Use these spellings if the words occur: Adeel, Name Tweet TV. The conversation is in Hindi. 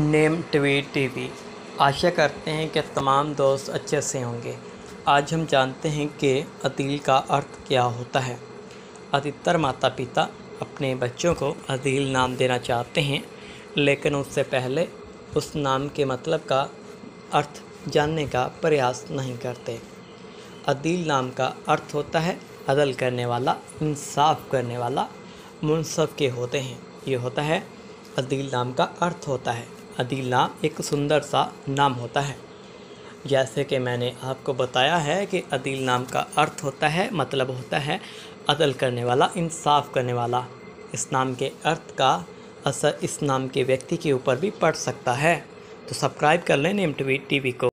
Name tweet TV. आशा करते हैं कि तमाम दोस्त अच्छे से होंगे। आज हम जानते हैं कि अदील का अर्थ क्या होता है। अधिकतर माता पिता अपने बच्चों को अदील नाम देना चाहते हैं, लेकिन उससे पहले उस नाम के मतलब का अर्थ जानने का प्रयास नहीं करते। अदील नाम का अर्थ होता है अदल करने वाला, इंसाफ करने वाला, मुंसफ के होते हैं। ये होता है अदील नाम का अर्थ होता है। अदील नाम एक सुंदर सा नाम होता है। जैसे कि मैंने आपको बताया है कि अदील नाम का अर्थ होता है, मतलब होता है अदल करने वाला, इंसाफ करने वाला। इस नाम के अर्थ का असर इस नाम के व्यक्ति के ऊपर भी पड़ सकता है। तो सब्सक्राइब कर लें नेम ट्वीट टीवी को।